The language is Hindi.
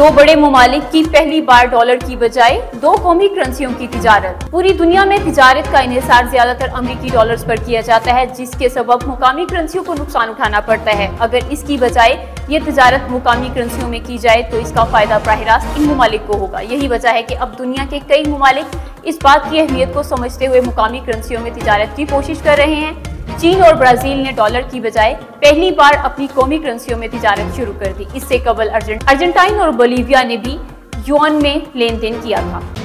दो बड़े ममालिक की पहली बार डॉलर की बजाय दो कौमी करेंसियों की तिजारत। पूरी दुनिया में तिजारत का इन्हिसार ज्यादातर अमेरिकी डॉलर्स पर किया जाता है, जिसके सबब मुकामी करेंसियों को नुकसान उठाना पड़ता है। अगर इसकी बजाय ये तिजारत मुकामी करेंसियों में की जाए तो इसका फायदा براہ راست इन ममालिक को होगा। यही वजह है कि अब दुनिया के कई ममालिक इस बात की अहमियत को समझते हुए मुकामी करेंसियों में तिजारत की कोशिश कर रहे हैं। चीन और ब्राजील ने डॉलर की बजाय पहली बार अपनी कौमी करेंसियों में तिजारत शुरू कर दी। इससे कबल अर्जेंटाइन और बोलीविया ने भी युआन में लेन देन किया था।